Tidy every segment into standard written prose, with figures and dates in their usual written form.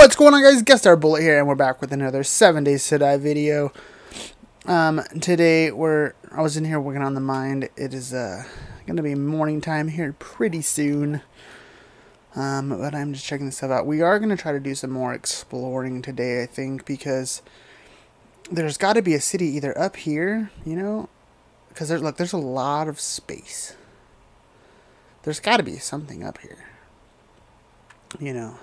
What's going on, guys? GuestStar Bullet here, and we're back with another 7 Days to Die video. Today I was in here working on the mine. It is gonna be morning time here pretty soon. But I'm just checking this stuff out. We are gonna try to do some more exploring today, I think, because there's got to be a city either up here, you know, because there's a lot of space. There's got to be something up here, you know.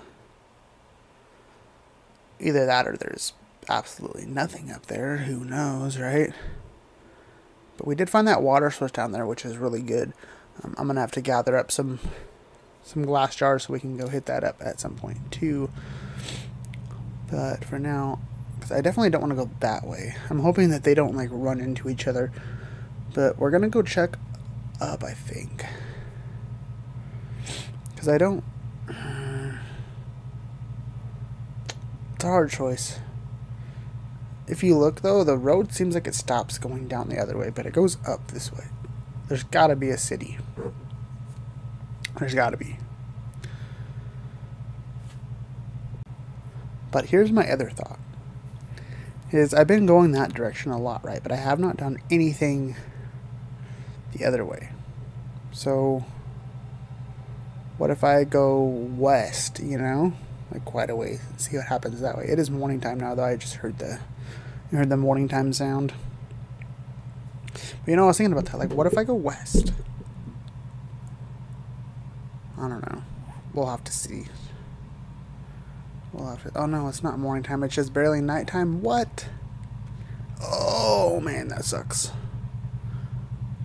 Either that or there's absolutely nothing up there. Who knows, right? But we did find that water source down there, which is really good. I'm going to have to gather up some glass jars so we can go hit that up at some point, too. But for now, because I definitely don't want to go that way. I'm hoping that they don't, like, run into each other. But we're going to go check up, I think. Because I don't... It's a hard choice. If you look, though, the road seems like it stops going down the other way, but it goes up this way. There's got to be a city. There's got to be. But here's my other thought. Is I've been going that direction a lot, right? But I have not done anything the other way. So, what if I go west, you know? Like quite a way, see what happens that way. It is morning time now, though. I just heard the morning time sound. But you know, I was thinking about that. Like, what if I go west? I don't know. We'll have to see. We'll have to. Oh no, it's not morning time. It's just barely nighttime. What? Oh man, that sucks.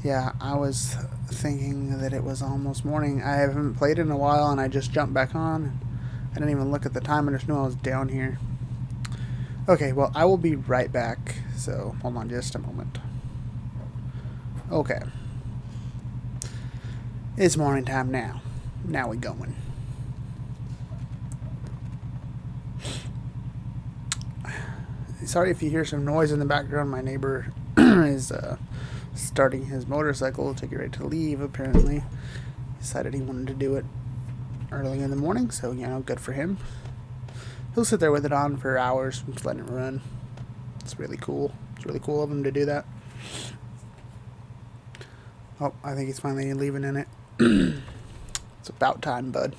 Yeah, I was thinking that it was almost morning. I haven't played in a while, and I just jumped back on. I didn't even look at the time. I just knew I was down here. Okay, well, I will be right back. So, hold on just a moment. Okay. It's morning time now. Now we going. Sorry if you hear some noise in the background. My neighbor is starting his motorcycle to get ready to leave, apparently. He decided he wanted to do it early in the morning, so, you know, good for him. He'll sit there with it on for hours and just let it run. It's really cool. It's really cool of him to do that. Oh, I think he's finally leaving in it. It's about time, bud.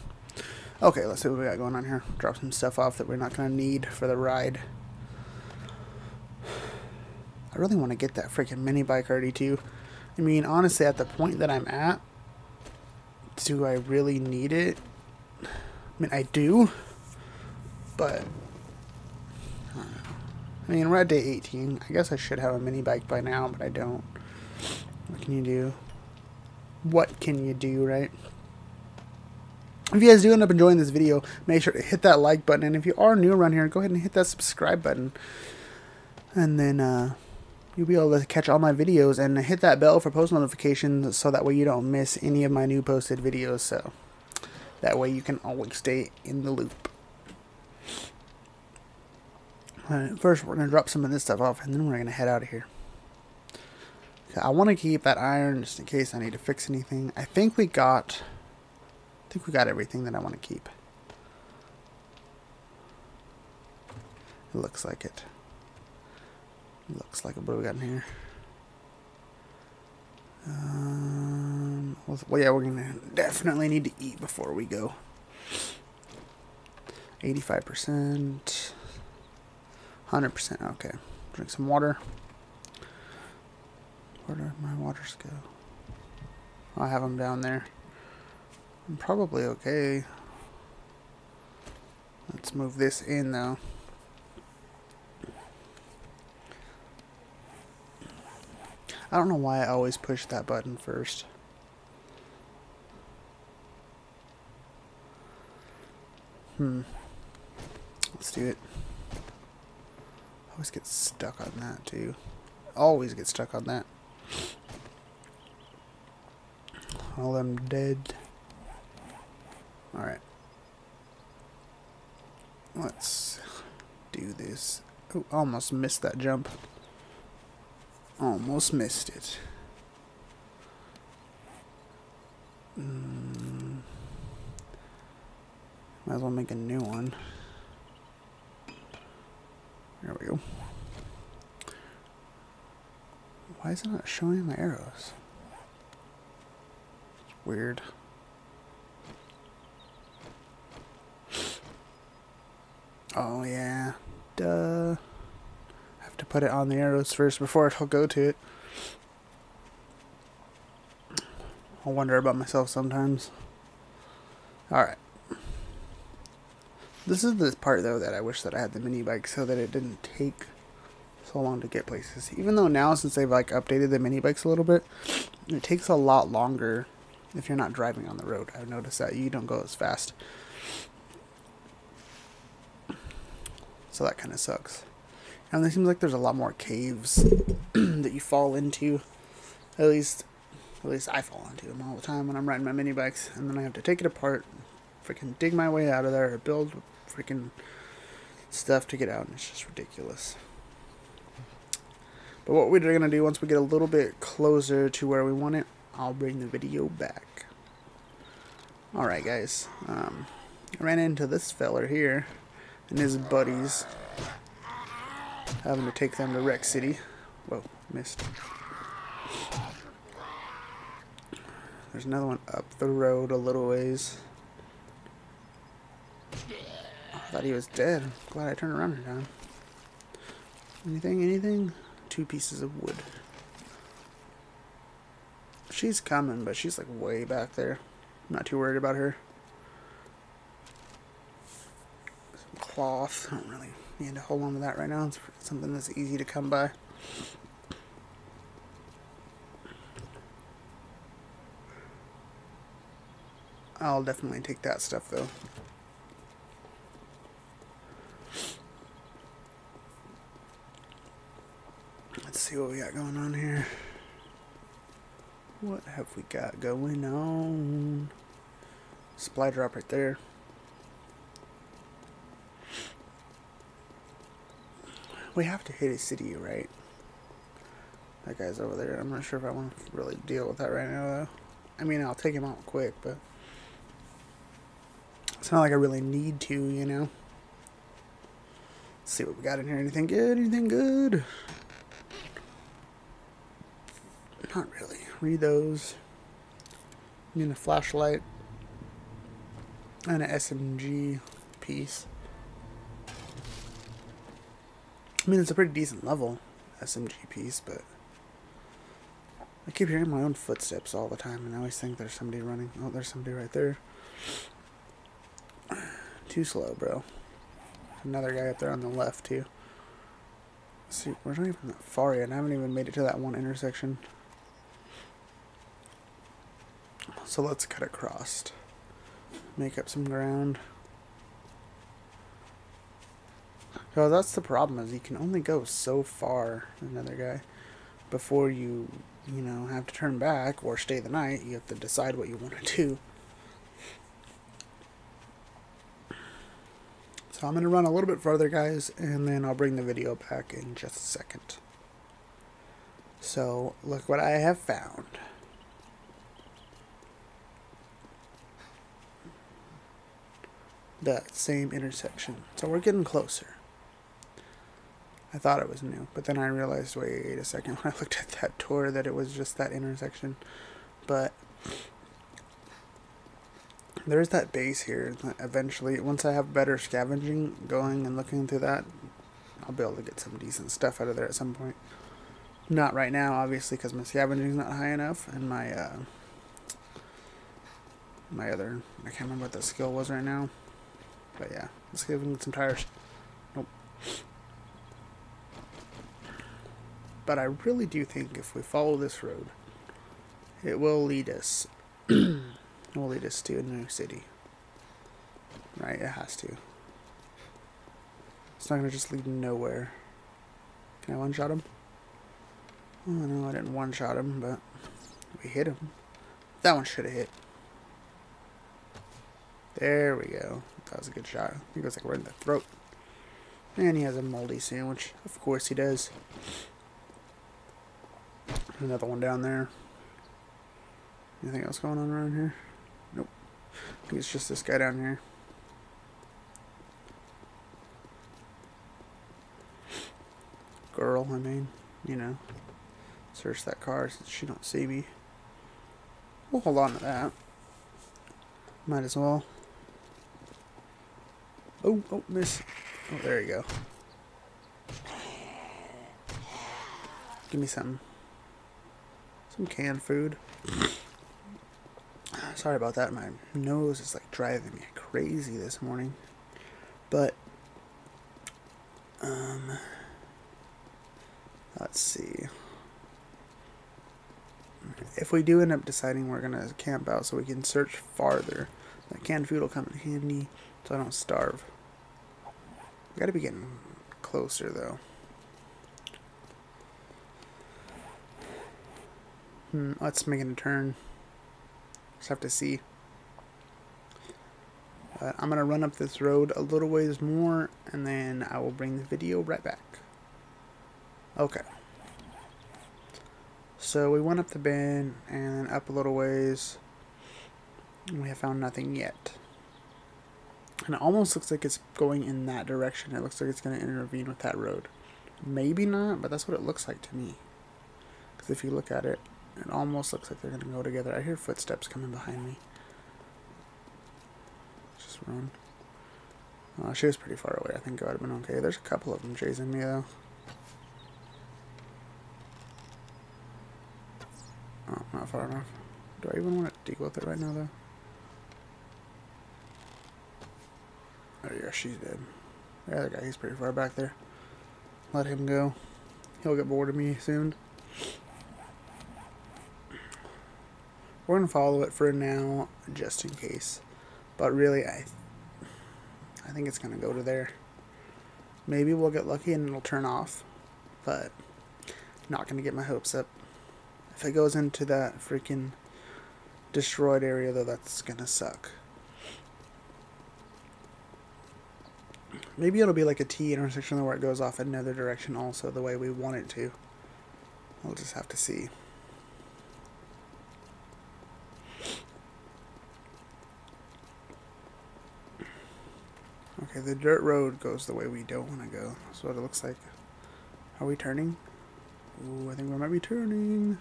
Okay, let's see what we got going on here. Drop some stuff off that we're not going to need for the ride. I really want to get that freaking mini bike already, too. I mean, honestly, at the point that I'm at, do I really need it? I mean, I do, but I mean, we're at day 18. I guess I should have a mini bike by now, but I don't. What can you do? What can you do, right? If you guys do end up enjoying this video, make sure to hit that like button, and if you are new around here, go ahead and hit that subscribe button, and then you'll be able to catch all my videos, and hit that bell for post notifications so that way you don't miss any of my new posted videos. So that way you can always stay in the loop. Alright, first we're going to drop some of this stuff off, and then we're going to head out of here. Okay, I want to keep that iron just in case I need to fix anything. I think we got everything that I want to keep. It looks like it. Looks like a blue gun here. Well, yeah, we're gonna definitely need to eat before we go. 85%, 100%. Okay, drink some water. Where do my waters go? I have them down there. I'm probably okay. Let's move this in though. I don't know why I always push that button first. Let's do it. I always get stuck on that too. Always get stuck on that. All them dead. Alright. Let's do this. Oh, almost missed that jump. Almost missed it. Might as well make a new one. There we go. Why is it not showing my arrows? It's weird. Oh yeah, duh. I have to put it on the arrows first before it'll go to it. I wonder about myself sometimes. Alright. This is the part though that I wish that I had the mini bike so that it didn't take so long to get places. Even though now, since they've like updated the mini bikes a little bit, it takes a lot longer if you're not driving on the road. I've noticed that you don't go as fast. So that kind of sucks. And it seems like there's a lot more caves that you fall into. At least I fall into them all the time when I'm riding my mini bikes, and then I have to take it apart, freaking dig my way out of there, or build freaking stuff to get out, and it's just ridiculous. But what we're going to do once we get a little bit closer to where we want it, I'll bring the video back. Alright guys, I ran into this feller here and his buddies, having to take them to Wreck City. Whoa, missed. There's another one up the road a little ways. I thought he was dead. I'm glad I turned around in time. Anything? 2 pieces of wood. She's coming, but she's like way back there. I'm not too worried about her. Some cloth. I don't really need to hold on to that right now. It's something that's easy to come by. I'll definitely take that stuff though. Let's see what we got going on here. What have we got going on? Supply drop right there. We have to hit a city, right? That guy's over there. I'm not sure if I want to really deal with that right now though. I mean, I'll take him out quick, but it's not like I really need to, you know. Let's see what we got in here. Anything good? Anything good? Not really. Read those. I mean, a flashlight and an SMG piece. I mean, it's a pretty decent level, SMG piece, but I keep hearing my own footsteps all the time, and I always think there's somebody running. Oh, there's somebody right there. Too slow, bro. Another guy up there on the left too. See, we're not even that far yet. I haven't even made it to that one intersection. So let's cut across. Make up some ground. So that's the problem, is you can only go so far, another guy, before you know, have to turn back or stay the night. You have to decide what you want to do. So I'm going to run a little bit further, guys, and then I'll bring the video back in just a second. So, look what I have found. That same intersection. So we're getting closer. I thought it was new, but then I realized, wait a second, when I looked at that door, that it was just that intersection. But there's that base here. Eventually, once I have better scavenging going and looking through that, I'll be able to get some decent stuff out of there at some point. Not right now, obviously, because my scavenging's not high enough, and my my other, I can't remember what the skill was right now. But yeah, let's see if we can get some tires. Nope. But I really do think if we follow this road, it will lead us. Will lead us to a new city. Right, it has to. It's not going to just lead nowhere. Can I one-shot him? Oh no, I didn't one-shot him, but we hit him. That one should have hit. There we go. That was a good shot. He goes like right in the throat. And he has a moldy sandwich. Of course he does. Another one down there. Anything else going on around here? Nope. I think it's just this guy down here. girl, I mean, you know, search that car since she don't see me. We'll hold on to that. Might as well. Oh, oh, miss. Oh, there you go. Give me something. Some canned food. Sorry about that. My nose is like driving me crazy this morning. But, let's see. If we do end up deciding we're going to camp out so we can search farther, the canned food will come in handy so I don't starve. We got to be getting closer though. Let's make it a turn. Just have to see. But I'm going to run up this road a little ways more, and then I will bring the video right back. Okay. So we went up the bend, and up a little ways. And we have found nothing yet. And it almost looks like it's going in that direction. It looks like it's going to intervene with that road. Maybe not, but that's what it looks like to me. Because if you look at it, it almost looks like they're going to go together. I hear footsteps coming behind me. Just run. Oh, she was pretty far away. I think I would have been okay. There's a couple of them chasing me, though. Oh, not far enough. Do I even want to deal with it right now, though? Oh, yeah, she's dead. The other guy, he's pretty far back there. Let him go. He'll get bored of me soon. We're going to follow it for now, just in case. But really, I think it's going to go to there. Maybe we'll get lucky and it'll turn off. But not going to get my hopes up. If it goes into that freaking destroyed area, though, that's going to suck. Maybe it'll be like a T intersection where it goes off another direction also, the way we want it to. We'll just have to see. Okay, the dirt road goes the way we don't want to go. That's what it looks like. Are we turning? Ooh, I think we might be turning.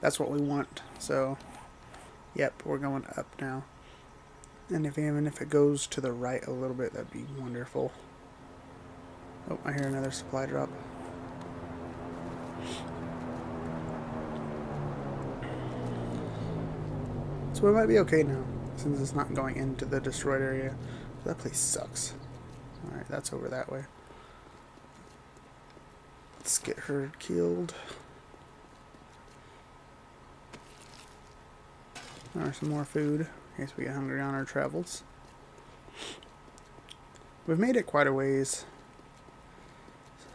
That's what we want. So, yep, we're going up now. And if even if it goes to the right a little bit, that'd be wonderful. Oh, I hear another supply drop. So we might be okay now, since it's not going into the destroyed area. That place sucks. Alright, that's over that way. Let's get her killed. There's some more food in case we get hungry on our travels. We've made it quite a ways.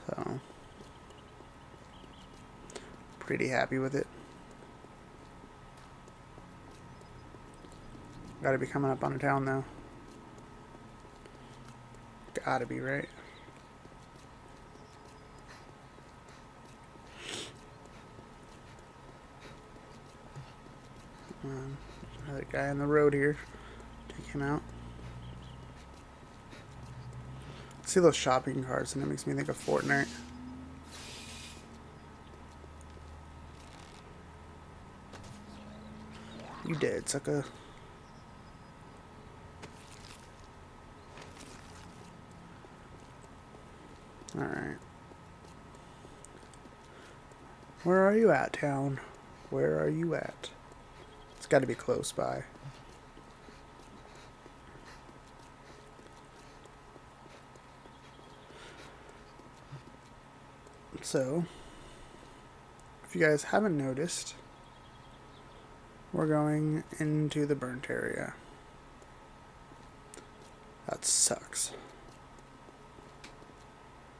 So, pretty happy with it. Gotta be coming up on a town though. Gotta be, right? Another guy on the road here. Take him out. I see those shopping carts and it makes me think of Fortnite. You dead, sucker. Alright. Where are you at, town? Where are you at? It's got to be close by. So, if you guys haven't noticed, we're going into the burnt area. That sucks.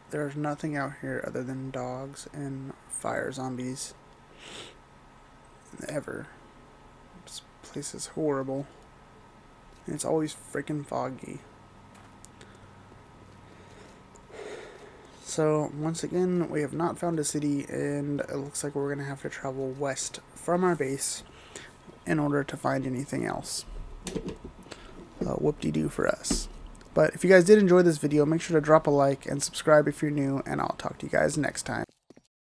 There's nothing out here other than dogs and fire zombies. Ever. This place is horrible. And it's always freaking foggy. So, once again, we have not found a city, and it looks like we're going to have to travel west from our base in order to find anything else. Whoop-de-doo for us. But if you guys did enjoy this video, make sure to drop a like and subscribe if you're new, and I'll talk to you guys next time.